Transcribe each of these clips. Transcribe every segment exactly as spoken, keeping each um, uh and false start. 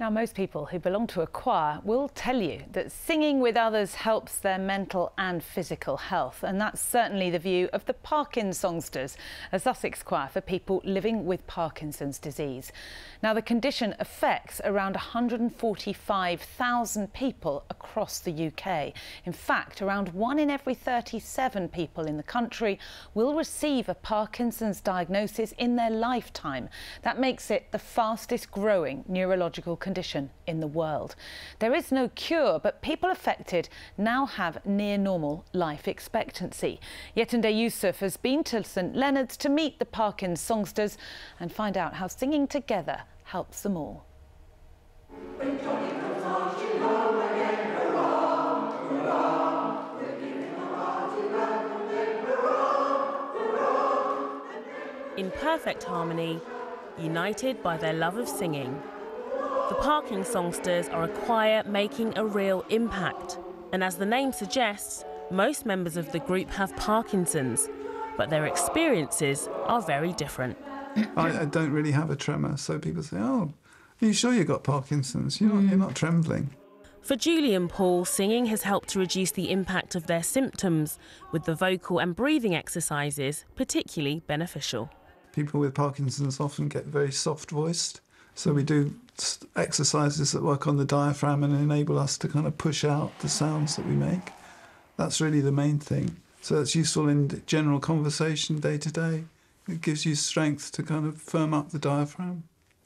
Now, most people who belong to a choir will tell you that singing with others helps their mental and physical health. And that's certainly the view of the ParkinSongsters, a Sussex choir for people living with Parkinson's disease. Now, the condition affects around one hundred forty-five thousand people across the U K. In fact, around one in every thirty-seven people in the country will receive a Parkinson's diagnosis in their lifetime. That makes it the fastest growing neurological condition. condition in the world. There is no cure, but people affected now have near normal life expectancy. Yetunde Yusuf has been to St Leonard's to meet the ParkinSongsters and find out how singing together helps them all. In perfect harmony, united by their love of singing, the ParkinSongsters are a choir making a real impact. And as the name suggests, most members of the group have Parkinson's, but their experiences are very different. I, I don't really have a tremor, so people say, oh, are you sure you got Parkinson's? You're not, you're not trembling. For Julie and Paul, singing has helped to reduce the impact of their symptoms, with the vocal and breathing exercises particularly beneficial. People with Parkinson's often get very soft-voiced, so we do exercises that work on the diaphragm and enable us to kind of push out the sounds that we make. That's really the main thing. So that's useful in general conversation day to day. It gives you strength to kind of firm up the diaphragm.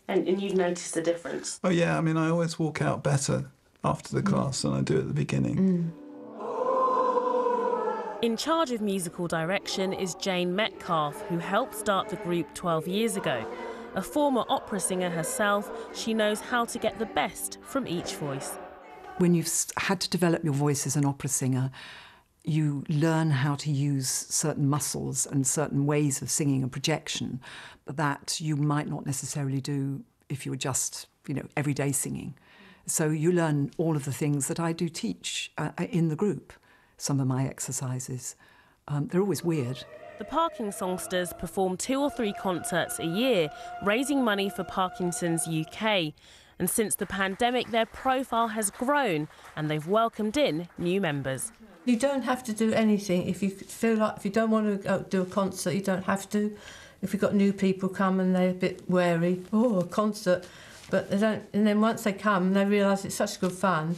And, and you've noticed the difference? Oh yeah, I mean, I always walk out better after the class than I do at the beginning. Mm. In charge of musical direction is Jane Metcalfe, who helped start the group twelve years ago. A former opera singer herself, she knows how to get the best from each voice. When you've had to develop your voice as an opera singer, you learn how to use certain muscles and certain ways of singing and projection that you might not necessarily do if you were just, you know, everyday singing. So you learn all of the things that I do teach uh, in the group, some of my exercises. Um, they're always weird. The ParkinSongsters perform two or three concerts a year, raising money for Parkinson's U K. And since the pandemic, their profile has grown and they've welcomed in new members. You don't have to do anything. If you feel like, if you don't want to go do a concert, you don't have to. If you've got new people come and they're a bit wary, oh, a concert, but they don't. And then once they come, they realise it's such good fun.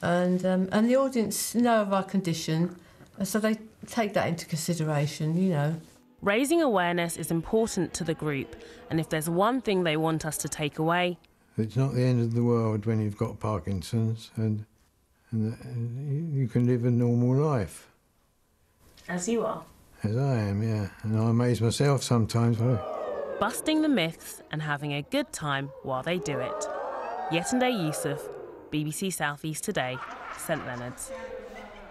And, um, and the audience know of our condition, so they take that into consideration, you know. Raising awareness is important to the group, and if there's one thing they want us to take away... It's not the end of the world when you've got Parkinson's, and, and, and you can live a normal life. As you are. As I am, yeah. And I amaze myself sometimes. Busting the myths and having a good time while they do it. Yetunde Yusuf, B B C Southeast Today, St Leonard's.